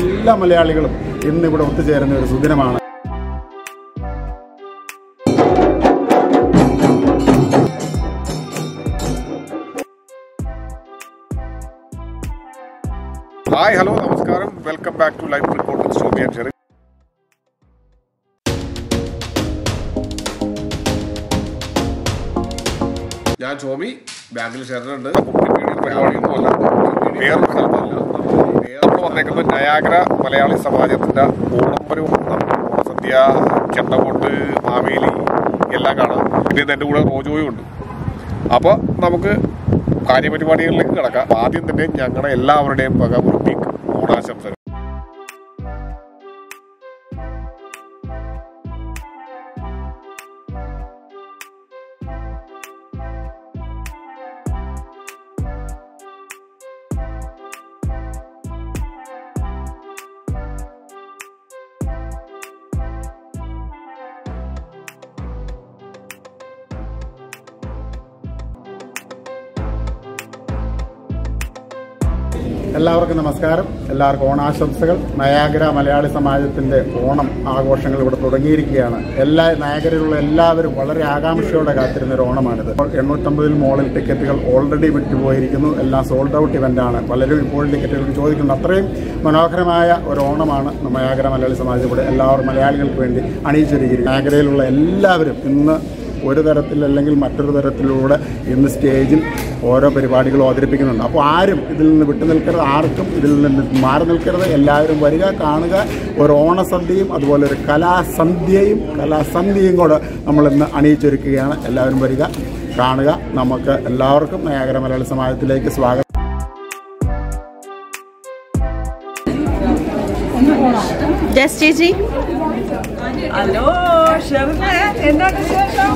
എല്ലാ മലയാളികളും ഇന്നിവിടെ ഒത്തുചേരുന്ന ഒരു സുദിനമാണ്. Hi, hello, namaskaram. Welcome back to Life records with shomy&sherin. ഞാൻ ഷോമി ബാങ്കിൽ ചേർന്നിട്ടുണ്ട്. വന്നേക്കുന്നത് നയാഗ്ര മലയാളി സമാജത്തിൻ്റെ ഓണപ്പരവും സദ്യ, ചെണ്ടക്കോട്ട്, മാവേലി എല്ലാം കാണാം. പിന്നെ എൻ്റെ കൂടെ റോജോയും ഉണ്ട്. അപ്പോൾ നമുക്ക് കാര്യപരിപാടികളിലേക്ക് കിടക്കാം. ആദ്യം തന്നെ ഞങ്ങളുടെ എല്ലാവരുടെയും വക ഒരു ബിഗ് ഓണാശംസകൾ. എല്ലാവർക്കും നമസ്കാരം, എല്ലാവർക്കും ഓണാശംസകൾ. നയാഗ്ര മലയാളി സമാജത്തിൻ്റെ ഓണം ആഘോഷങ്ങൾ ഇവിടെ തുടങ്ങിയിരിക്കുകയാണ്. എല്ലാ നയാഗ്രയിലുള്ള എല്ലാവരും വളരെ ആകാംക്ഷയോടെ കാത്തിരുന്നൊരു ഓണമാണിത്. ഇപ്പോൾ 850 മുകളിൽ ടിക്കറ്റുകൾ ഓൾറെഡി വിട്ടുപോയിരിക്കുന്നു. എല്ലാം സോൾഡ് ഔട്ട് ഇവൻ്റാണ്. പലരും ഇപ്പോൾ ടിക്കറ്റുകൾ ചോദിക്കുന്നുണ്ട്. അത്രയും മനോഹരമായ ഒരു ഓണമാണ് നയാഗ്ര മലയാളി സമാജം ഇവിടെ എല്ലാവരും മലയാളികൾക്ക് വേണ്ടി അണിയിച്ചൊരുക്കിയിരിക്കുന്നത്. നയാഗ്രയിലുള്ള എല്ലാവരും ഇന്ന് ഒരു തരത്തിൽ അല്ലെങ്കിൽ മറ്റൊരു തരത്തിലൂടെ ഇന്ന് സ്റ്റേജിൽ ഓരോ പരിപാടികളും അവതരിപ്പിക്കുന്നുണ്ട്. അപ്പോൾ ആരും ഇതിൽ നിന്ന് വിട്ടുനിൽക്കരുത്, ആർക്കും ഇതിൽ നിന്ന് മാറി നിൽക്കരുത്. എല്ലാവരും വരിക, കാണുക. ഒരു ഓണസദ്യയും അതുപോലെ ഒരു കലാസന്ധ്യയും കൂടെ നമ്മളിന്ന് അണിയിച്ചൊരുക്കുകയാണ്. എല്ലാവരും വരിക, കാണുക. നമുക്ക് എല്ലാവർക്കും നയാഗ്ര മലയാളി സമാജത്തിലേക്ക് സ്വാഗതം. ഹലോ ഷെറിന, എന്താണ് വിശേഷം?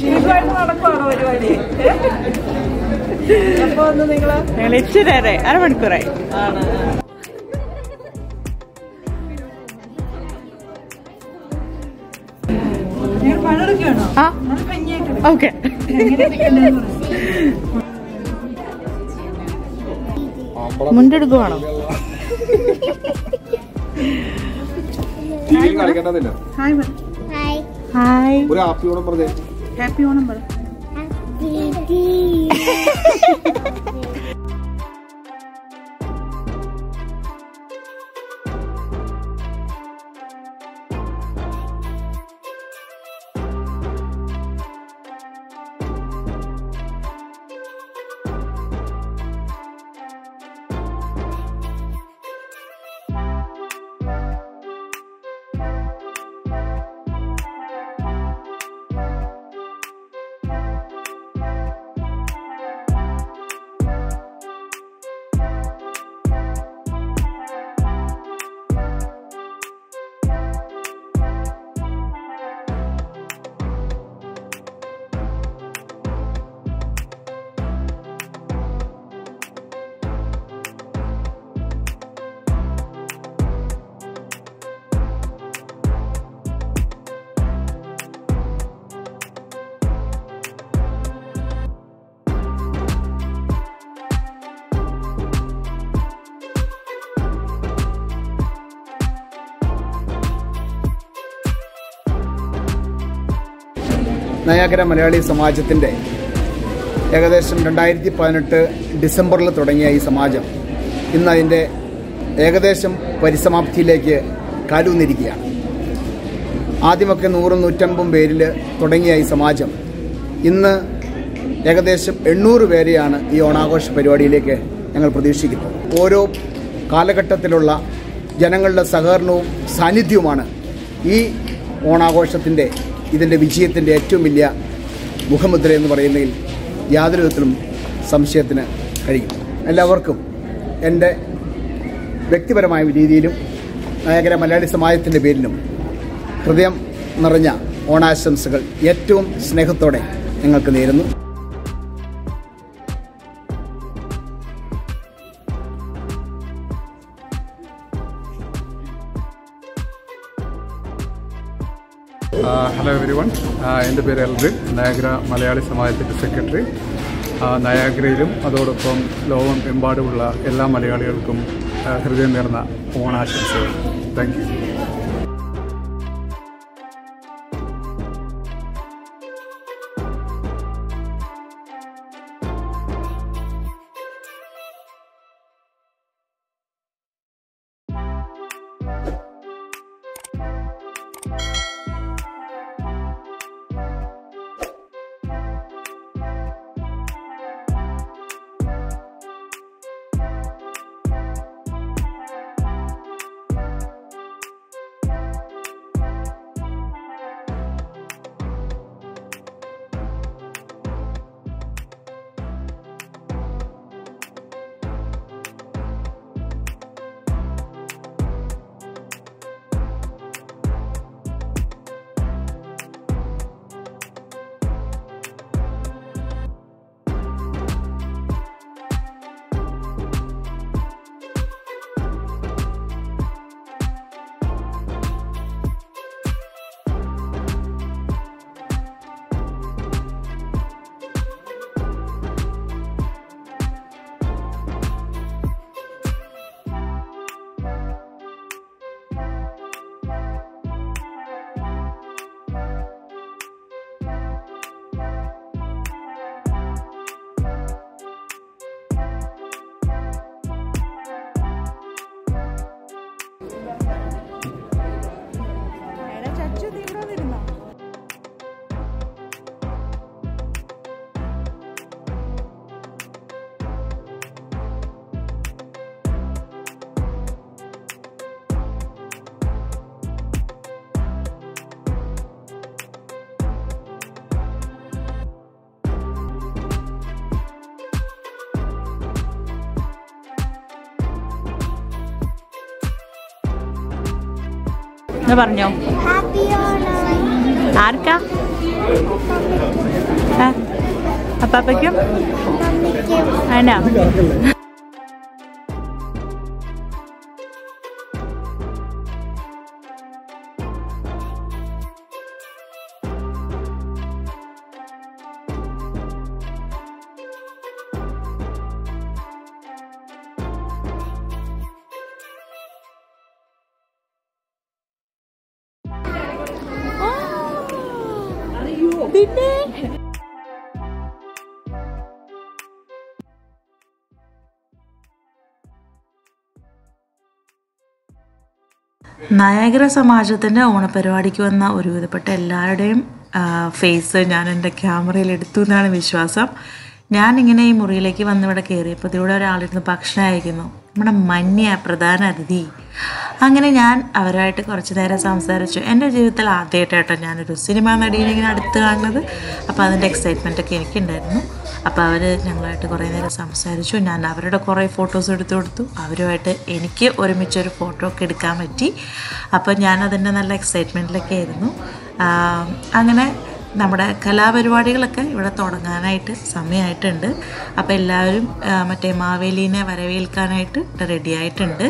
ഷീരുമായിട്ട് നടക്കുവാണോ പരിപാടി? അപ്പൊ ഒന്ന് നിങ്ങള് വിളിച്ചിരേ, അരമണിക്കൂറായി. ആണ് നിങ്ങൾ പഴെടുക്കുകയാണോ? ഓക്കെ, മുണ്ടെടുക്കുവാണോ? നയാഗ്ര മലയാളി സമാജത്തിൻ്റെ ഏകദേശം 2018 ഡിസംബറിൽ തുടങ്ങിയ ഈ സമാജം ഇന്ന് അതിൻ്റെ ഏകദേശം പരിസമാപ്തിയിലേക്ക് കാലൂന്നിരിക്കുകയാണ്. ആദ്യമൊക്കെ 100-150 പേരിൽ തുടങ്ങിയ ഈ സമാജം ഇന്ന് ഏകദേശം 800 പേരെയാണ് ഈ ഓണാഘോഷ പരിപാടിയിലേക്ക് ഞങ്ങൾ പ്രതീക്ഷിക്കുന്നത്. ഓരോ കാലഘട്ടത്തിലുള്ള ജനങ്ങളുടെ സഹകരണവും സാന്നിധ്യവുമാണ് ഈ ഓണാഘോഷത്തിൻ്റെ ഇതിൻ്റെ വിജയത്തിൻ്റെ ഏറ്റവും വലിയ മുഖമുദ്ര എന്ന് പറയുന്നതിൽ യാതൊരു വിധത്തിലും സംശയത്തിന് കഴിയും. എല്ലാവർക്കും എൻ്റെ വ്യക്തിപരമായ രീതിയിലും നയാഗ്ര മലയാളി സമാജത്തിൻ്റെ പേരിലും ഹൃദയം നിറഞ്ഞ ഓണാശംസകൾ ഏറ്റവും സ്നേഹത്തോടെ നിങ്ങൾക്ക് നേരുന്നു. ഹലോ എവരി വൺ, എൻ്റെ പേര് എൽവിൻ, നയാഗ്ര മലയാളി സമാജത്തിൻ്റെ സെക്രട്ടറി. നയാഗ്രയിലും അതോടൊപ്പം ലോകം എമ്പാടുമുള്ള എല്ലാ മലയാളികൾക്കും ഹൃദയം നിറഞ്ഞ ഓണാശംസകൾ. Thank you. പറഞ്ഞോ ആർക്കാ? അപ്പാപ്പയ്ക്കും ആണോ? നയാഗ്ര സമാജത്തിൻ്റെ ഓണപരിപാടിക്ക് വന്ന ഒരുവിധപ്പെട്ട എല്ലാവരുടെയും ഫേസ് ഞാൻ എൻ്റെ ക്യാമറയിൽ എടുത്തു എന്നാണ് വിശ്വാസം. ഞാനിങ്ങനെ ഈ മുറിയിലേക്ക് വന്ന് ഇവിടെ കയറിയപ്പോൾ ഇതിലൂടെ ഒരാളിരുന്ന് ഭക്ഷണം അയക്കുന്നു. നമ്മുടെ മന്യ പ്രധാന അതിഥി. അങ്ങനെ ഞാൻ അവരായിട്ട് കുറച്ച് നേരം സംസാരിച്ചു. എൻ്റെ ജീവിതത്തിൽ ആദ്യമായിട്ടായിട്ടോ ഞാനൊരു സിനിമ നടിയെ ഇങ്ങനെ അടുത്ത് കാണുന്നത്. അപ്പോൾ അതിൻ്റെ എക്സൈറ്റ്മെൻറ്റൊക്കെ എനിക്കുണ്ടായിരുന്നു. അപ്പോൾ അവർ ഞങ്ങളായിട്ട് കുറേ നേരം സംസാരിച്ചു. ഞാൻ അവരുടെ കുറേ ഫോട്ടോസ് എടുത്തു കൊടുത്തു. അവരുമായിട്ട് എനിക്ക് ഒരുമിച്ചൊരു ഫോട്ടോ ഒക്കെ എടുക്കാൻ പറ്റി. അപ്പോൾ ഞാനതിൻ്റെ നല്ല എക്സൈറ്റ്മെൻറ്റിലൊക്കെ ആയിരുന്നു. അങ്ങനെ നമ്മുടെ കലാപരിപാടികളൊക്കെ ഇവിടെ തുടങ്ങാനായിട്ട് സമയമായിട്ടുണ്ട്. അപ്പോൾ എല്ലാവരും മറ്റേ മാവേലീനെ വരവേൽക്കാനായിട്ട് റെഡി ആയിട്ടുണ്ട്.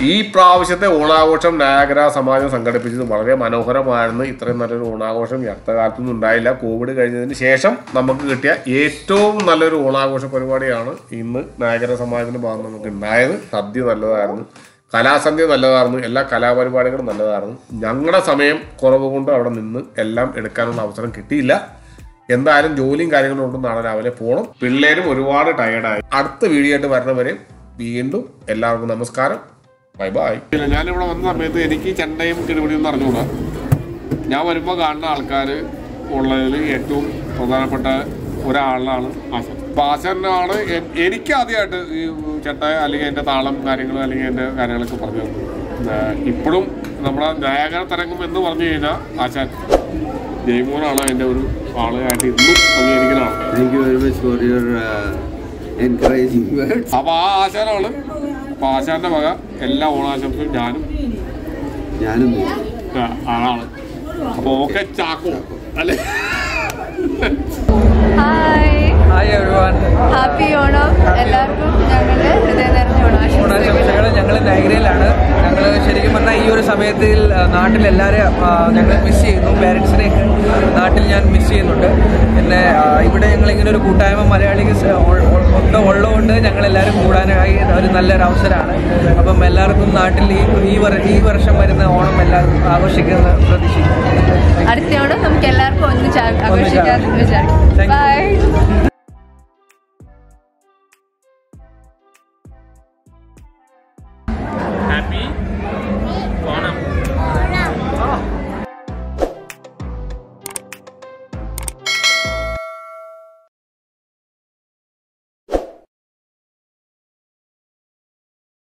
This പ്രാവശ്യത്തെ ഓണാഘോഷം നായഗര സമാജം സംഘടിപ്പിച്ചത് വളരെ മനോഹരമായിരുന്നു. ഇത്രയും നല്ലൊരു ഓണാഘോഷം യഥാർത്ഥത്തിൽ ഉണ്ടായില്ല. കോവിഡ് കഴിഞ്ഞതിന് ശേഷം നമുക്ക് കിട്ടിയ ഏറ്റവും നല്ലൊരു ഓണാഘോഷ പരിപാടിയാണ് ഇന്ന് നായഗര സമാജത്തിന്റെ ഭാഗം നമുക്ക് ഉണ്ടായത്. സദ്യ നല്ലതായിരുന്നു. കലാസന്ധ്യ നല്ലതായിരുന്നു. എല്ലാ കലാപരിപാടികളും നല്ലതായിരുന്നു. ഞങ്ങളുടെ സമയം കുറവ് കൊണ്ട് അവിടെ നിന്ന് എല്ലാം എടുക്കാനുള്ള അവസരം കിട്ടിയില്ല. എന്തായാലും ജോലിയും കാര്യങ്ങളും കൊണ്ട് നാളെ രാവിലെ പോകണം. പിള്ളേരും ഒരുപാട് ടയേർഡായി. അടുത്ത വീഡിയോ ആയിട്ട് വരുന്നവരെ വീണ്ടും എല്ലാവർക്കും നമസ്കാരം. Bye bye. ഞാനിവിടെ വന്ന സമയത്ത് എനിക്ക് ചണ്ടയും കിടിപിടിയൊന്നും അറിഞ്ഞുകൂടാ. ഞാൻ വരുമ്പോൾ കാണുന്ന ആൾക്കാർ ഉള്ളതിൽ ഏറ്റവും പ്രധാനപ്പെട്ട ഒരാളാണ് ആശൻ. അപ്പോൾ ആശനാണ് എനിക്ക് ആദ്യമായിട്ട് ഈ ചട്ട അല്ലെങ്കിൽ എൻ്റെ താളം കാര്യങ്ങൾ അല്ലെങ്കിൽ എൻ്റെ കാര്യങ്ങളൊക്കെ പറഞ്ഞു തന്നത്. ഇപ്പോഴും നമ്മുടെ നായകര തരംഗം എന്ന് പറഞ്ഞു കഴിഞ്ഞാൽ ആശാൻ ജയ്മോനാണ് എൻ്റെ ഒരു ആളായിട്ട് ഇന്നും അംഗീകരിക്കലാണ്. Thank you very much for your encouraging words. അപ്പോൾ ആ ആശാനാണ്. അപ്പോൾ ആശാൻ്റെ വക എല്ലാ ഓണാശംസയും ഞാനും ആളാണ്. അപ്പോൾ ഓക്കെ ചാക്കോ അല്ലേ. ഹാപ്പി ഓണം എല്ലാവർക്കും. ഞങ്ങളുടെ ഹൃദയനിറഞ്ഞ ഓണാശംസകൾ. ഞങ്ങൾ നൈഗ്രയിലാണ്. ഞങ്ങൾ ശരിക്കും പറഞ്ഞാൽ ഈ ഒരു സമയത്തിൽ നാട്ടിലെല്ലാവരെയും ഞങ്ങൾ മിസ് ചെയ്യുന്നു. പേരൻസിനെയൊക്കെ നാട്ടിൽ ഞാൻ മിസ് ചെയ്യുന്നുണ്ട്. പിന്നെ ഇവിടെ ഞങ്ങളിങ്ങനെ ഒരു കൂട്ടായ്മ മലയാളിക്ക് ഒക്കെ ഉള്ളതുകൊണ്ട് ഞങ്ങളെല്ലാവരും കൂടാനായി ഒരു നല്ലൊരു അവസരമാണ്. അപ്പം എല്ലാവർക്കും നാട്ടിൽ ഈ വർഷം വരുന്ന ഓണം എല്ലാവരും ആഘോഷിക്കുന്ന പ്രതീക്ഷിക്കുന്നു. അടുത്ത ഓണം നമുക്ക് എല്ലാവർക്കും ഒന്ന് ആഘോഷിക്കാമെന്ന് വിചാരിക്കും.